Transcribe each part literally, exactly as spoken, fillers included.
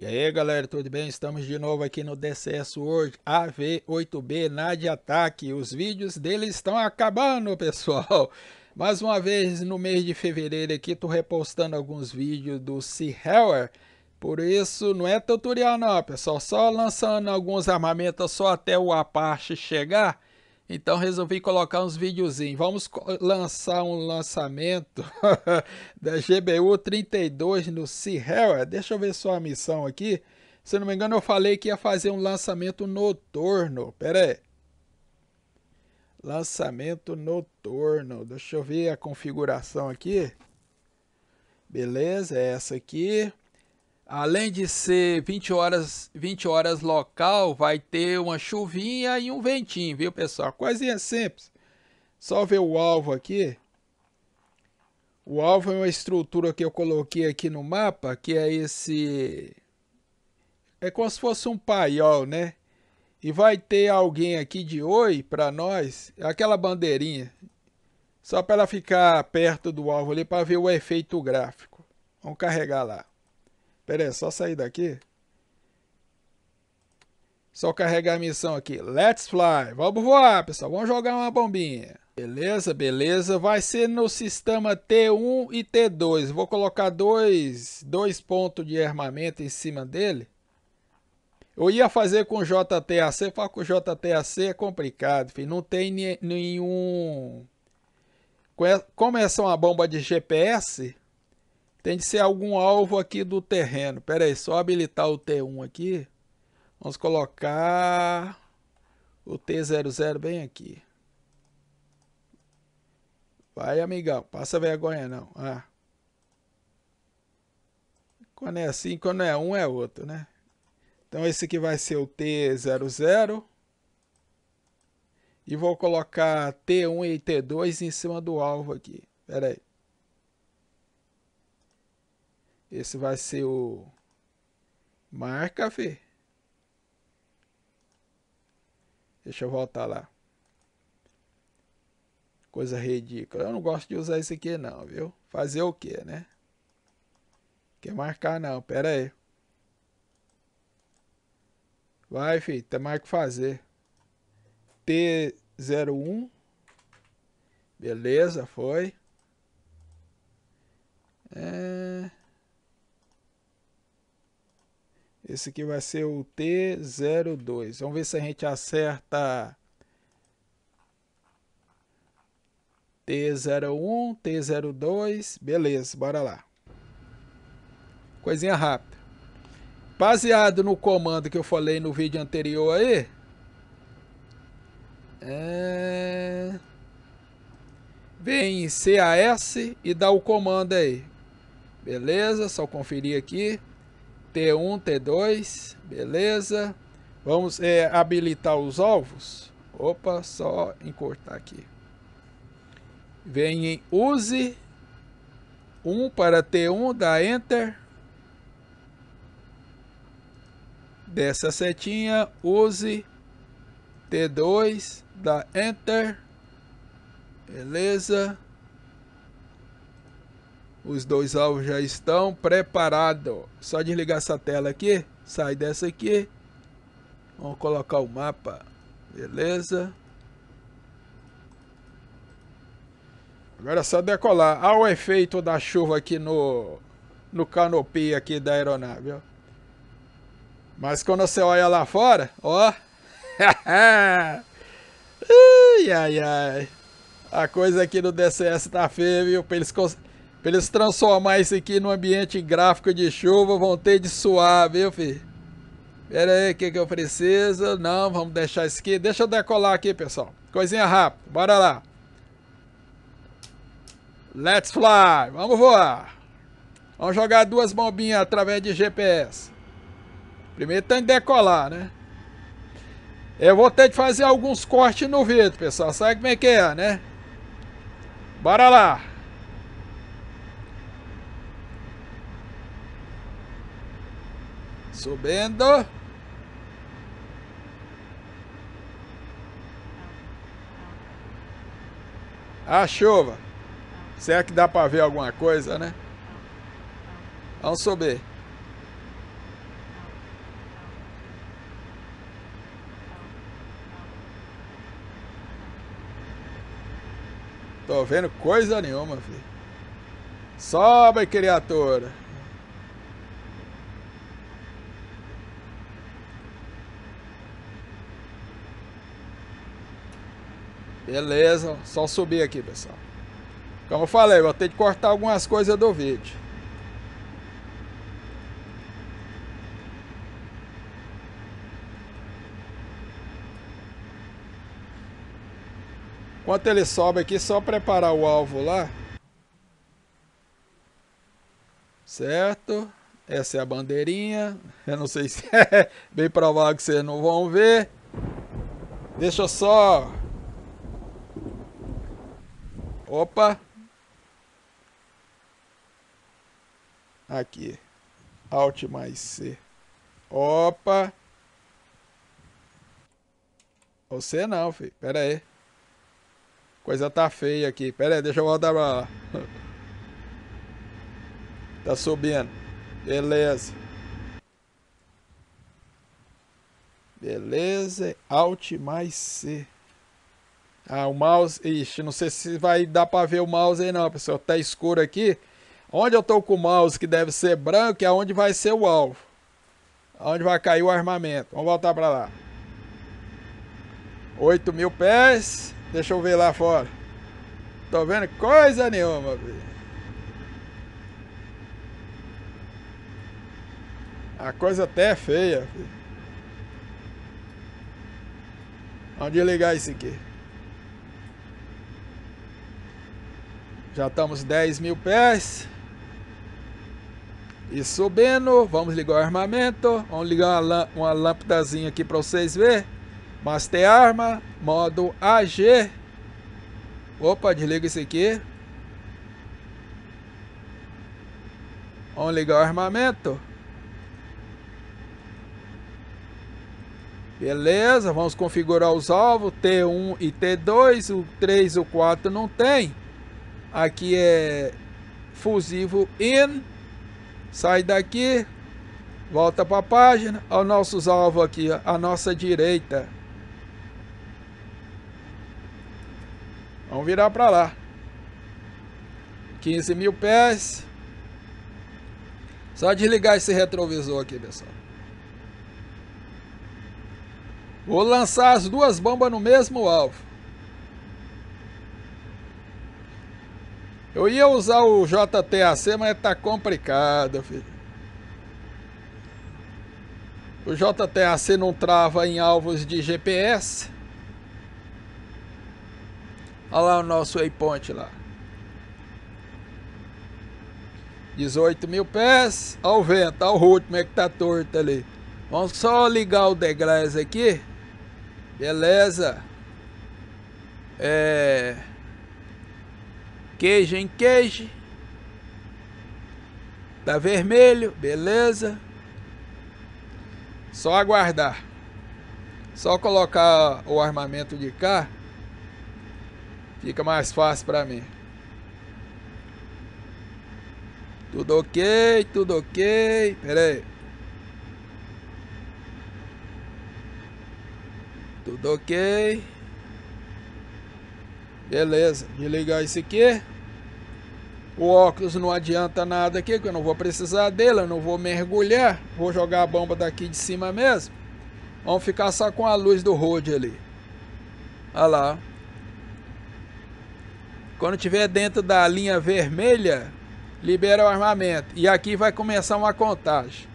E aí galera, tudo bem? Estamos de novo aqui no D C S World A V oito B na JTAC. Os vídeos deles estão acabando, pessoal. Mais uma vez no mês de fevereiro aqui, tô repostando alguns vídeos do Sea Hower. Por isso não é tutorial não, pessoal, só lançando alguns armamentos só até o Apache chegar. Então resolvi colocar uns videozinhos. Vamos lançar um lançamento da G B U trinta e dois no Sierra. Deixa eu ver só a missão aqui. Se não me engano eu falei que ia fazer um lançamento noturno. Pera aí. Lançamento noturno. Deixa eu ver a configuração aqui. Beleza, é essa aqui. Além de ser vinte horas, vinte horas local, vai ter uma chuvinha e um ventinho, viu, pessoal? Coisinha simples. Só ver o alvo aqui. O alvo é uma estrutura que eu coloquei aqui no mapa, que é esse... É como se fosse um paiol, né? E vai ter alguém aqui de oi para nós, aquela bandeirinha. Só para ela ficar perto do alvo ali, para ver o efeito gráfico. Vamos carregar lá. Pera aí, só sair daqui. Só carregar a missão aqui. Let's fly. Vamos voar, pessoal. Vamos jogar uma bombinha. Beleza, beleza. Vai ser no sistema T um e T dois. Vou colocar dois, dois pontos de armamento em cima dele. Eu ia fazer com o J T A C. Falar com o J T A C é complicado, filho. Não tem nenhum... Como essa é uma bomba de G P S... Tem de ser algum alvo aqui do terreno. Pera aí, só habilitar o T um aqui. Vamos colocar o T zero zero bem aqui. Vai, amigão. Passa vergonha, não. Ah. Quando é assim, quando é um, é outro, né? Então esse aqui vai ser o T zero zero. E vou colocar T um e T dois em cima do alvo aqui. Pera aí. Esse vai ser o... Marca, fi. Deixa eu voltar lá. Coisa ridícula. Eu não gosto de usar isso aqui não, viu? Fazer o quê, né? Quer marcar não, pera aí. Vai, fi. Tem mais o que fazer. T zero um. Beleza, foi. É... Esse aqui vai ser o T zero dois. Vamos ver se a gente acerta T zero um, T zero dois. Beleza, bora lá. Coisinha rápida. Baseado no comando que eu falei no vídeo anterior aí. É... Vem em C A S e dá o comando aí. Beleza, só conferir aqui. T um, T dois, beleza. Vamos é, habilitar os alvos. Opa, só encurtar aqui. Vem em use um para T um, dá enter. Desce a setinha, use T dois, dá enter. Beleza. Os dois alvos já estão preparados. Só desligar essa tela aqui. Sai dessa aqui. Vamos colocar o mapa. Beleza. Agora é só decolar. Olha o efeito da chuva aqui no, no canopy aqui da aeronave. Ó. Mas quando você olha lá fora, ó. Ai, ai, ai. A coisa aqui no D C S tá feia, viu? Pra eles conseguirem. Para eles transformar isso aqui num ambiente gráfico de chuva, vão ter de suar, viu, filho? Pera aí, o que que eu preciso? Não, vamos deixar isso aqui. Deixa eu decolar aqui, pessoal. Coisinha rápida. Bora lá. Let's fly. Vamos voar. Vamos jogar duas bombinhas através de G P S. Primeiro tem que decolar, né? Eu vou ter de fazer alguns cortes no vídeo, pessoal. Sabe como é que é, né? Bora lá. Subindo. A chuva. Será que dá para ver alguma coisa, né? Vamos subir. Tô vendo coisa nenhuma, filho. Sobe, criatura. Beleza, só subir aqui, pessoal. Como eu falei, vou ter que cortar algumas coisas do vídeo. Enquanto ele sobe aqui, só preparar o alvo lá. Certo? Essa é a bandeirinha. Eu não sei se é bem provável que vocês não vão ver. Deixa eu só... Opa! Aqui. Alt mais C. Opa! Você não, filho. Pera aí. Coisa tá feia aqui. Pera aí, deixa eu voltar pra lá. Tá subindo. Beleza. Beleza. Alt mais C. Ah, o mouse... Ixi, não sei se vai dar pra ver o mouse aí não, pessoal. Tá escuro aqui. Onde eu tô com o mouse, que deve ser branco, é onde vai ser o alvo. Onde vai cair o armamento. Vamos voltar pra lá. oito mil pés. Deixa eu ver lá fora. Tô vendo coisa nenhuma, filho. A coisa até é feia, filho. Vamos desligar isso aqui. Já estamos dez mil pés. E subindo. Vamos ligar o armamento. Vamos ligar uma, uma lâmpadazinha aqui para vocês verem. Master Arma. Modo A G. Opa, desliga isso aqui. Vamos ligar o armamento. Beleza. Vamos configurar os alvos. T um e T dois. O três e o quatro não tem. Aqui é fusivo in, sai daqui, volta para a página, aos nossos alvos aqui, ó, à nossa direita. Vamos virar para lá. quinze mil pés. Só desligar esse retrovisor aqui, pessoal. Vou lançar as duas bombas no mesmo alvo. Eu ia usar o J T A C, mas tá complicado, filho. O J T A C não trava em alvos de G P S. Olha lá o nosso waypoint lá. dezoito mil pés. Olha o vento, olha o root, como é que tá torto ali. Vamos só ligar o degrees aqui. Beleza. É... Queijo em queijo. Tá vermelho. Beleza. Só aguardar. Só colocar o armamento de cá. Fica mais fácil pra mim. Tudo ok. Tudo ok. Pera aí. Tudo ok. Beleza, desligar isso aqui. O óculos não adianta nada aqui, que eu não vou precisar dele, eu não vou mergulhar. Vou jogar a bomba daqui de cima mesmo. Vamos ficar só com a luz do road ali. Olha lá. Quando tiver dentro da linha vermelha, libera o armamento. E aqui vai começar uma contagem.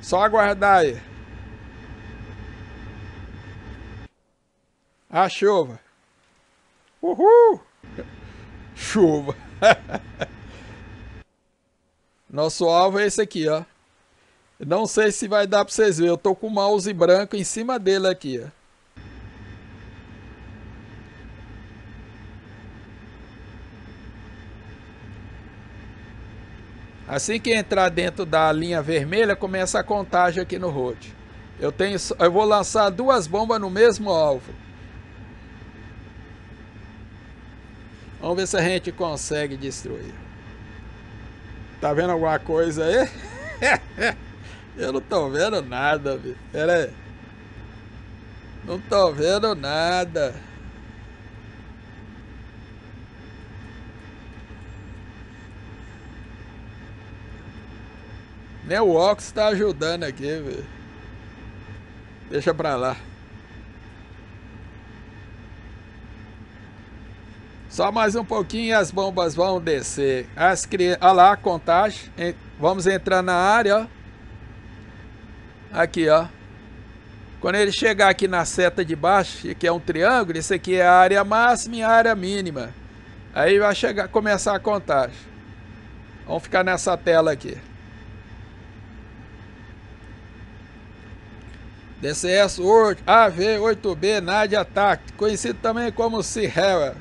Só aguardar aí. A chuva. Uhul! Chuva! Nosso alvo é esse aqui, ó. Não sei se vai dar pra vocês verem. Eu tô com o mouse branco em cima dele aqui, ó. Assim que entrar dentro da linha vermelha, começa a contagem aqui no road. Eu tenho, eu vou lançar duas bombas no mesmo alvo. Vamos ver se a gente consegue destruir. Tá vendo alguma coisa aí? Eu não tô vendo nada, viu? Pera aí. Não tô vendo nada. Nem o Ox tá ajudando aqui, velho. Deixa pra lá. Só mais um pouquinho e as bombas vão descer. As cri... Olha lá a contagem. Vamos entrar na área, ó. Aqui, ó. Quando ele chegar aqui na seta de baixo, que é um triângulo, isso aqui é a área máxima e a área mínima. Aí vai chegar, começar a contagem. Vamos ficar nessa tela aqui. D C S World, A V oito B, J T A C, conhecido também como Sierra.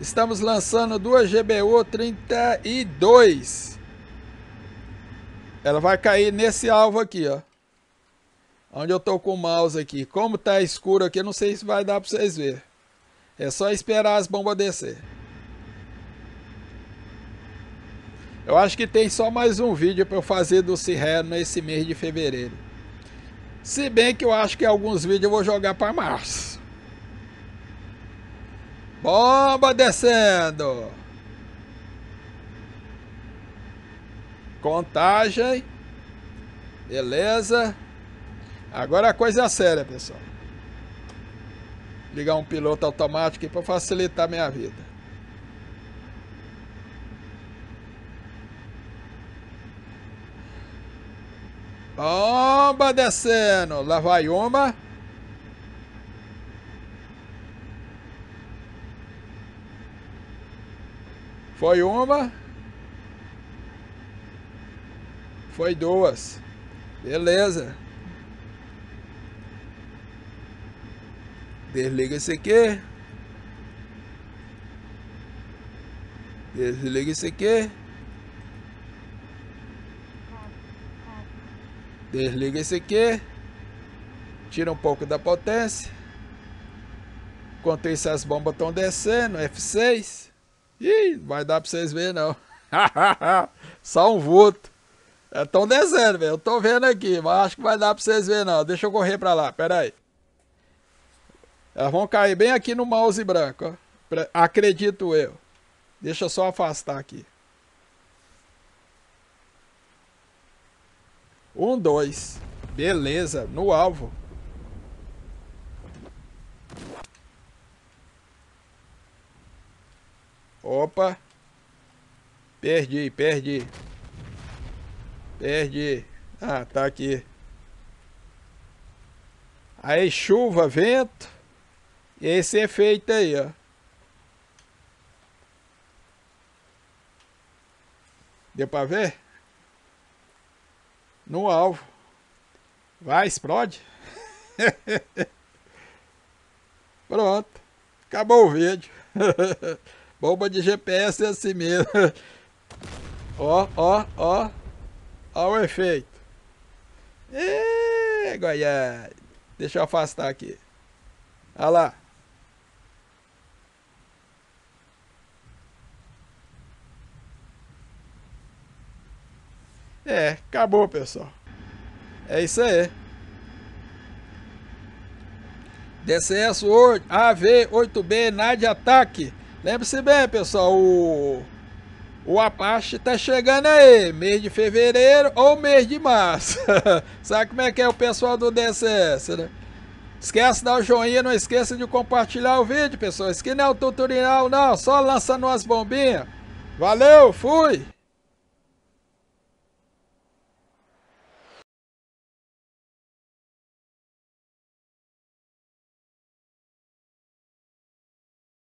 Estamos lançando duas G B U trinta e dois. Ela vai cair nesse alvo aqui, ó. Onde eu tô com o mouse aqui. Como tá escuro aqui, eu não sei se vai dar para vocês verem. É só esperar as bombas descer. Eu acho que tem só mais um vídeo para eu fazer do Cirreno nesse mês de fevereiro. Se bem que eu acho que alguns vídeos eu vou jogar para março. Bomba descendo. Contagem. Beleza. Agora a coisa é séria, pessoal. Ligar um piloto automático aqui para facilitar minha vida. Bomba descendo. Lá vai uma. Foi uma. Foi duas. Beleza. Desliga esse aqui. Desliga esse aqui. Desliga esse aqui. Tira um pouco da potência. Enquanto isso as bombas estão descendo. F seis. Ih, não vai dar pra vocês verem não. Só um vulto. Estão descendo, velho. Eu tô vendo aqui, mas acho que vai dar pra vocês verem não. Deixa eu correr pra lá, pera aí. Elas vão cair bem aqui no mouse branco, ó. Acredito eu. Deixa eu só afastar aqui. Um, dois. Beleza, no alvo. Opa. Perdi, perdi. Perdi. Ah, tá aqui. Aí chuva, vento. E esse efeito aí, ó. Deu pra ver? No alvo. Vai, explode. Pronto. Acabou o vídeo. Bomba de G P S é assim mesmo. Ó, ó, ó. Ó o efeito. Ê, Goiás. Deixa eu afastar aqui. Olha lá. É, acabou, pessoal. É isso aí. D C S World, A V oito B, J T A C. Lembre-se bem, pessoal, o, o Apache tá chegando aí. Mês de fevereiro ou mês de março. Sabe como é que é o pessoal do D C S, né? Esquece de dar o joinha, não esqueça de compartilhar o vídeo, pessoal. Isso aqui não é o tutorial, não. Só lançando umas bombinhas. Valeu, fui!